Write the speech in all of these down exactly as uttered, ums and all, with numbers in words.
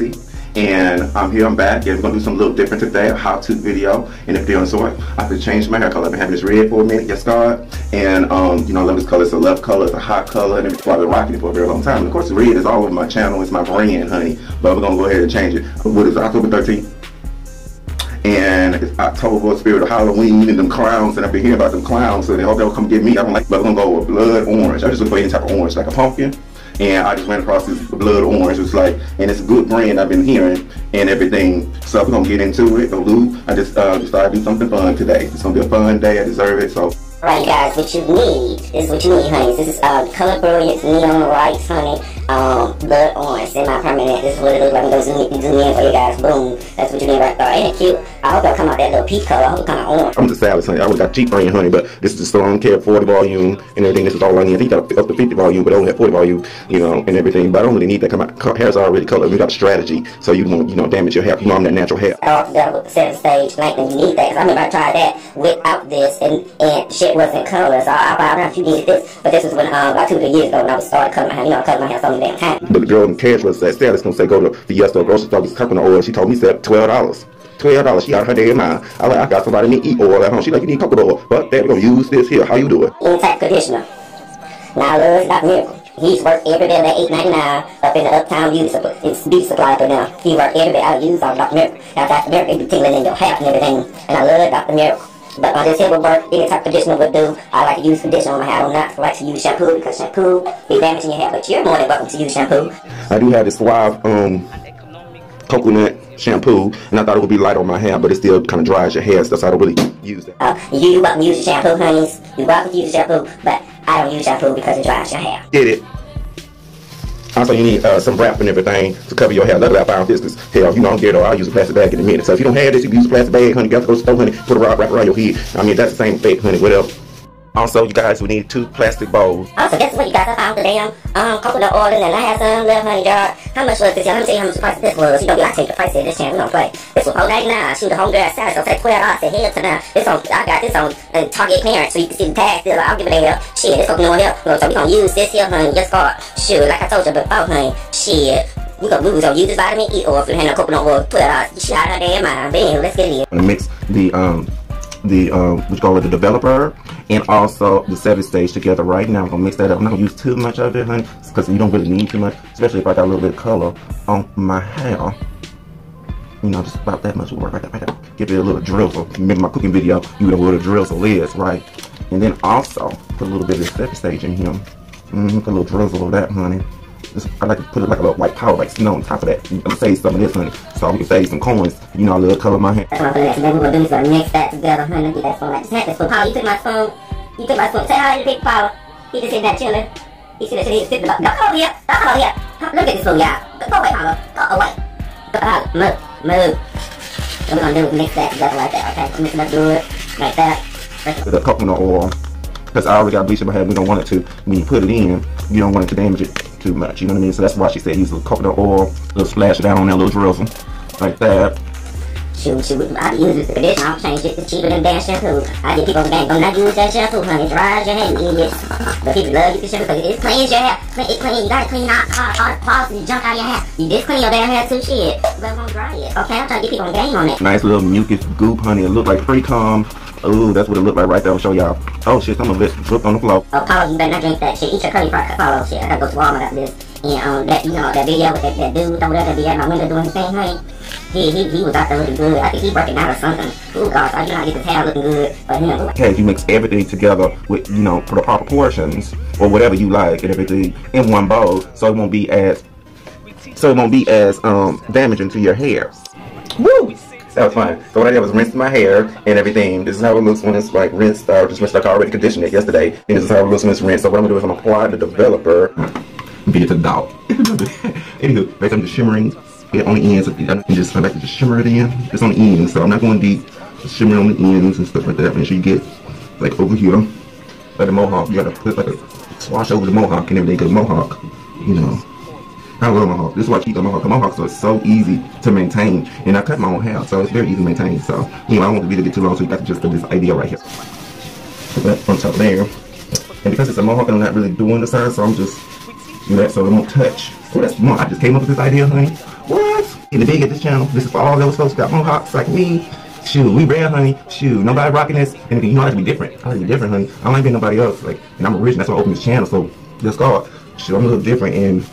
Nancy, and I'm here, I'm back, and we're going to do something a little different today, a how-to video, and if they enjoy it, I could change my hair color. I've been having this red for a minute, yes God, and um, you know, I love this color, it's a love color, it's a hot color, and I've been rocking it for a very long time, and of course red is all over my channel, it's my brand, honey, but we're going to go ahead and change it. What is it, October thirteenth? And it's October, spirit of Halloween and them clowns, and I've been hearing about them clowns, so they hope they'll come get me. I'm like, but I'm gonna go with blood orange. I just look for any type of orange, like a pumpkin, and I just ran across this blood orange. It's like, and it's a good brand I've been hearing and everything. So we're gonna get into it. Lou, I just uh, decided to do something fun today. It's gonna be a fun day. I deserve it. So. Alright guys, what you need, this is what you need, honey. This is uh, Color Brilliance Neon Whites, honey, um, Blood Orange, semi-permanent. This is what it looks like. I'm going to zoom in for you guys, boom. That's what you need right there. Ain't it cute? I hope it'll come out that little peach color. I hope it come out orange. I'm the Sally's, honey. I would got cheap brand, honey, but this is the store. I don't care, forty volume and everything. This is all I need. I think I got up to fifty volume, but I only have forty volume, you know, and everything. But I don't really need that. My hair's already colored. We got a strategy, so you won't, you know, damage your hair. You know, I'm that natural hair. Start off together with the seven stage lengthening. You need that, because I remember I tried that without this, and, and shit wasn't color, so I, I, I don't know if you needed this, but this was when, um, about two three years ago when I was starting cutting my hair. You know, I cut my hair so many damn times. But the girl in the cash was at Sally's gonna say, go to the Fiesta grocery store, get coconut oil. She told me, said, twelve dollars. twelve dollars, she out her damn mind. I like, I got somebody to eat oil at home. She like, you need coconut oil, but they're gonna use this here. How you do it? Any type conditioner. Now, Lord, Doctor Miracle. He's worked every bit of that eight ninety-nine up in the Uptown Beauty Supply, it's beauty supply up in there. He worked every bit I use on Doctor Miracle. Now, Doctor Miracle, it be tingling in your hair and everything, and I love Doctor Miracle. But on this hair would work, any type of conditioner would do. I like to use conditioner on my hair. I don't not like to use shampoo, because shampoo be damaging your hair. But you're more than welcome to use shampoo. I do have this suave um coconut shampoo, and I thought it would be light on my hair, but it still kind of dries your hair, so I don't really use it. Uh, you, you're welcome to use your shampoo, honeys. You're welcome to use shampoo, but I don't use shampoo because it dries your hair. Get it? Also, you need uh, some wrap and everything to cover your hair. Luckily, I found this, because hell, if you don't get it, I'll use a plastic bag in a minute. So if you don't have this, you can use a plastic bag, honey. You got to go to the store, honey. Put a rod wrap around your head. I mean, that's the same thing, honey. Whatever. Also, you guys, we need two plastic bowls. Also, guess what, you guys? I found the damn um, coconut oil in there. And I have some left, honey, jar. How much was this? Let me tell you how much the price of this was. You don't be like, take the price of this channel. We don't play. This was four ninety-nine. Shoot, the homegirl Sally's gonna say twelve dollars. The hell to now. This on, I got this on uh, Target clearance, so you can see the tags. Like, I'll give it a damn help. Shit, this coconut oil. So we gonna use this here, honey. Just for shoot, like I told you before, honey. Shit. We gonna, we gonna use this vitamin E oil. If you hand a coconut oil, twelve dollars. Shit, out of damn mind. Bam, let's get it in. I'm gonna mix the, um, the um which call it the developer and also the seven stage together right now. I'm gonna mix that up. I'm not gonna use too much of it, honey, because you don't really need too much, especially if I got a little bit of color on my hair. You know, just about that much will work right there, right there. Give it a little drizzle. Remember my cooking video, you know what a drizzle is, right? And then also put a little bit of the seven stage in here. Mm-hmm, put a little drizzle of that, honey. Just, I like to put it like a little white powder, like snow on top of that. I'm gonna save some of this, honey, so we can save some coins. You know, I love color my hair. That's what I'm gonna do. We're gonna do this. We're gonna mix that together, honey. Get that phone. Like, snap this phone. Paul, you took my phone. You took my phone. Say hi to big Paul. He just in that chilling. He should have said he was sitting about. Don't come over here. Don't come over here. Look at this phone, y'all. Go away, Paul. Go away. Go away. Move, move. What we're gonna do is mix that together like that. Okay, mix it up good, like that. With a coconut oil, because I already got bleach in my hair. We don't want it to. When you put it in, you don't want it to damage it too much, you know what I mean? So that's why she said use a little coconut oil, a little splash down on that, little drizzle, like that. Shoot, shoot, I use this conditioner, I'll change it, it's cheaper than damn shampoo. I get people on the bank, don't not use that shampoo, honey, it dries your hair, you idiot. But people love using shampoo because it cleans your hair, it clean, you gotta clean out all, all, all the parts and junk out of your hair. You just clean your damn hair too, shit, but it won't dry it. Okay, I'm trying to get people on game on it. Nice little mucus goop, honey, it look like pre-com. Ooh, that's what it looked like right there. I'll show y'all. Oh shit, some of it dripped on the floor. Oh, Paul, you better not drink that shit. Eat your curly fries, Paul. Shit, I gotta go to Walmart after this. And um, that, you know, that video with that, that dude over there that be at my window doing his thing, honey. He, he, he was out there looking good. I think he working out or something. Ooh, God, so I do not get his hair looking good for him. Okay, you mix everything together with, you know, for the proper portions or whatever you like and everything in one bowl, so it won't be as, so it won't be as um damaging to your hair. Woo! That was fun. So what I did was rinse my hair and everything. This is how it looks when it's like rinsed out. Just rinsed like I already conditioned it yesterday. And this is how it looks when it's rinsed. So what I'm gonna do is I'm gonna apply the developer. Be it a dog. Anywho, make them the shimmering. It on the ends. And just like to shimmer it in. It's on the ends, so I'm not going deep. Just shimmer on the ends and stuff like that. Make sure you get like over here, like the mohawk. You gotta put like a swash over the mohawk and everything. Cause mohawk, you know. I love mohawk. This is why I keep the mohawk. Mohawks are so easy to maintain, and I cut my own hair, so it's very easy to maintain. So, you know, I don't want the video to get too long, so you got to just do this idea right here. Put that on top there, and because it's a mohawk, I'm not really doing the size, so I'm just, you know, so it won't touch. Oh, that's more. I just came up with this idea, honey. What? Getting big at this channel. This is for all those folks that got mohawks like me. Shoot, we rare, honey. Shoot, nobody rocking this. And you know I have to be different. I have to be different, honey. I don't like being nobody else. Like, and I'm original. That's why I opened this channel. So just call. Shoot, I'm a little different. And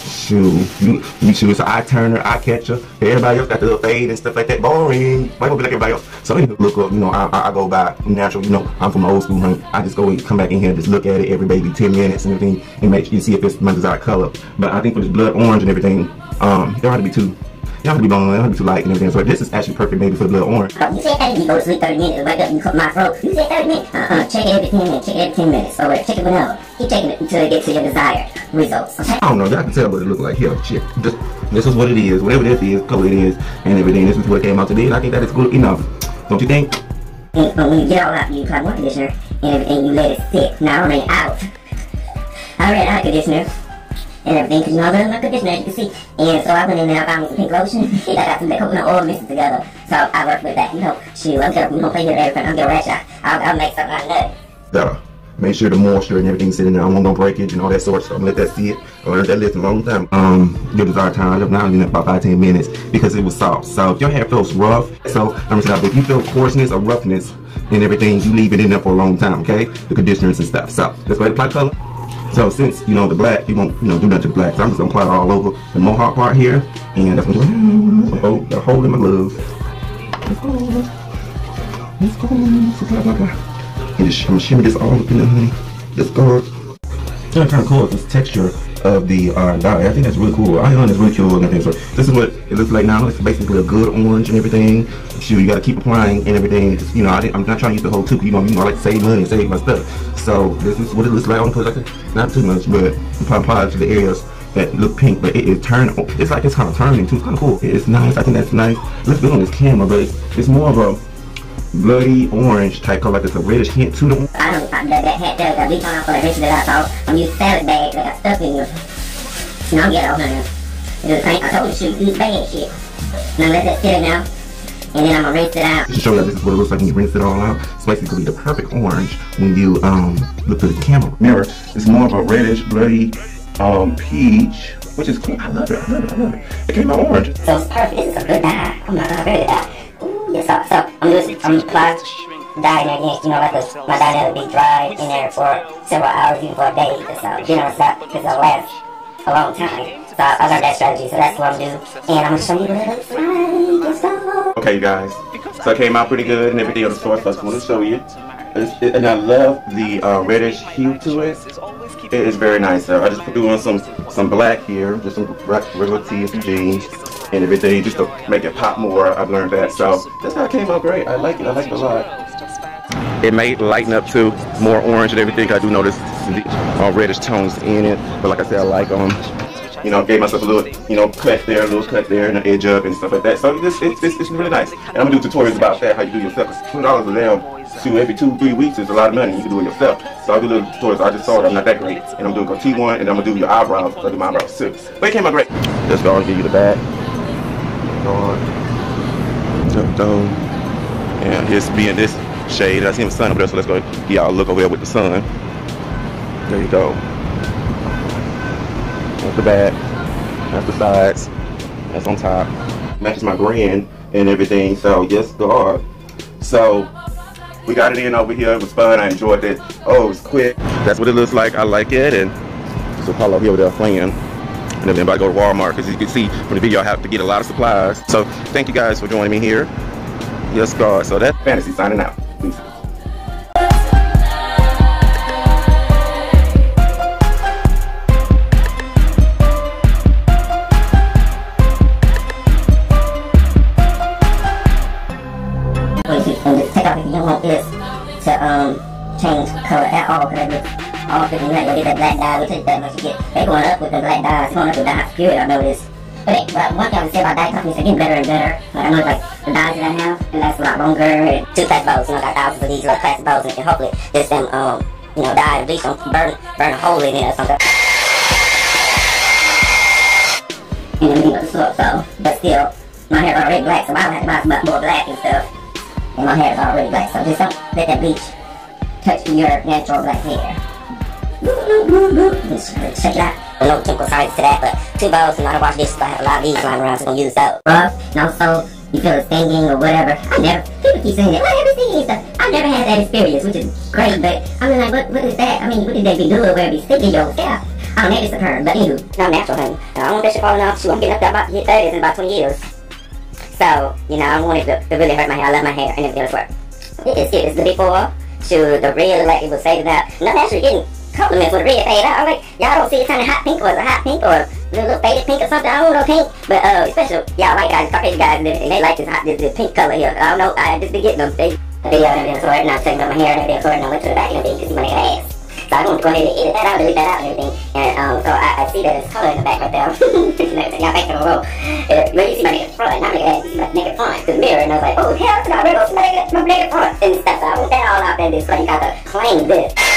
shoot, you, you shoot. It's an eye turner, eye catcher. Everybody else got the little fade and stuff like that. Boring. Why don't be like everybody else? So I need to look up. You know, I, I, I go by natural. You know, I'm from old school, honey. I just go and come back in here and just look at it every baby ten minutes and everything, and make you see if it's my desired color. But I think for this blood orange and everything, um, there ought to be two. Y'all have to be blowing, y'all have to be too light and everything. So this is actually perfect maybe for the blood orange. Oh, you said thirty minutes, go to sleep thirty minutes, wake up and cut my throat. You said thirty minutes? Uh-uh, check it every ten minutes, check it every ten minutes. So check it whenever. Keep checking it until it gets to your desired results, okay? I don't know, y'all can tell what it looks like here. Shit, just, this is what it is, whatever this is, color it is, and everything. This is what came out today, and I think that is good enough. Don't you think? And, but when you get all out, you apply more conditioner and everything, you let it sit. Now I ran out. I ran out conditioner. And everything, because you know I really love conditioner, as you can see. And so I went in there, I found me some pink lotion. I got some coconut oil mixed together. So I worked with that. You know, shoot, I'm gonna, we gonna play here with everything. I'm gonna rash out. I'll, I'll make something out of that. Gotta make sure the moisture and everything's sitting there. I won't gonna break it and all that sort of stuff. I'm gonna let that sit. I learned that lesson a long time. Um, give us our time. Now I'm in about five, ten minutes because it was soft. So if your hair feels rough, so I'm just if you feel coarseness or roughness and everything, you leave it in there for a long time, okay? The conditioners and stuff. So let's go ahead and apply color. So since, you know, the black, you won't, you know, do nothing to the black. So I'm just going to apply it all over the mohawk part here. And that's what I'm doing. Oh, got a hole in my gloves. Let's go. Let's go. Blah, blah, blah. And just, I'm going to shimmer this all up in there, honey. Let's go. You know, kind of cool is this texture of the uh, dye. I think that's really cool. I think it's really cool and everything. So this is what it looks like now. It's basically a good orange and everything. Shoot, you got to keep applying and everything. Just, you know, I didn't, I'm not trying to use the whole tube. You know, you know, I like to save money and save my stuff. So this is what it looks like on the like, not too much, but apply it to the areas that look pink. But it is turning. It's like it's kind of turning too. It's kind of cool. It's nice. I think that's nice. Let's do on this camera, but it's, it's more of a bloody orange type color, like it's a reddish hint to the orange. I don't know, I, that, that hat there got leaked on off for the picture that I saw. I'm using salad bags that got stuck in here. Now I'm getting over here. It's a I told you, shoot, these bad shit. Now let that sit in now, and then I'm gonna rinse it out. Just to show you that this is what it looks like when you rinse it all out. It's basically the perfect orange when you um look at the camera. Remember, it's more of a reddish, bloody um peach, which is cool. I love it, I love it, I love it. It came out orange. So it's perfect, this is a good dye. Oh my god, I really dye. Yeah, so, so I'm just I'm applying dye in there again, you know, like a, my dye will be dry in there for several hours, even for a day or so, you know, so, because it'll last a long time. So I, I learned that strategy, so that's what I'm doing, and I'm going to show you what it looks like. So. Okay, you guys, so it came out pretty good and everything of the sort, so I just want to show you, it's, it, and I love the uh, reddish hue to it. It is very nice, so I just put on some, some black here, just some regular tees and jeans. And everything just to make it pop more. I've learned that, so that's how it came out great. I like it. I like it a lot. It may lighten up to more orange and everything. I do notice the uh, reddish tones in it, but like I said, I like um, you know, gave myself a little, you know, cut there, a little cut there, and an edge up and stuff like that. So this it's, it's, it's really nice. And I'm gonna do tutorials about that, how you do yourself. Two dollars a damn, two every two three weeks is a lot of money. You can do it yourself. So I do little tutorials. I just saw it. I'm not that great, and I'm doing a T one, and I'm gonna do your eyebrows. So I do my eyebrows too. But it came out great. Just go and give you the back. Yeah, it's being this shade. I see the sun over there, so let's go y'all look over there with the sun. There you go. That's the back. That's the sides. That's on top. Matches my grin and everything. So yes, God. So we got it in over here. It was fun. I enjoyed it. Oh, it was quick. That's what it looks like. I like it. And so Apollo here with our plan. And then everybody go to Walmart, because you can see from the video I have to get a lot of supplies. So thank you guys for joining me here. Yes, God. So that's Fantasy signing out. Peace. Just take off if you don't want this to um, change color at all, because all because you're not going to get that black dye, which is that much you get. They're going up with the black dye, it's going up with the high spirit, I noticed. But, it, but one thing I would say about dye companies, they're getting better and better. Like I know like the dyes that I have, it lasts a lot longer. And two class bows, you know, I got thousands of these little class bows, and hopefully this them, um, you know, dye and bleach don't burn, burn a hole in it or something. And everything but the slope, so. But still, my hair's already black, so I don't have to buy more black and stuff. And my hair's already black, so just don't let that bleach touch your natural black hair. Boop, boop, boop, boop. Check it out. I know the chemical science to that, but two bottles and I wash dishes, so I have a lot of these lying around, so I'm gonna use those. Rough, no soap, you feel it stinging or whatever. I never, people keep saying that, well, every stinging stuff. I've never had that experience, which is great, but I mean, like, what, what is that? I mean, what did they be doing where it be sticking your scalp? I don't know, it's a term, but anywho, no natural, honey. I don't want that shit falling off, shoot, I'm getting up to about to hit thirties in about twenty years. So, you know, I want it to, to really hurt my hair. I love my hair and everything else work. It is, it is the before, shoot, the red, like it was faded out. Nothing actually getting compliments with the red fade out. I'm like, y'all don't see it turning hot pink, or it's a hot pink, or a little faded pink or something. I don't know pink, but uh, especially y'all white guys, Caucasian guys, and everything, they like this hot, this, this pink color here. I don't know, I just been getting them. They, the video and everything else, and I was taking up my hair and everything else, and I went to the back and everything, because my nigga ass. So I'm going to go ahead and edit that out, delete that out and everything. And um, so I, I see that it's color in the back right there. Y'all back to the row. Uh, well, you see my nigga front, now nigga ass, you see my nigga front to the mirror, and I was like, oh hell, it's not real, my nigga, my nigga front and stuff. So I went that all out there, this, like, you got to claim this.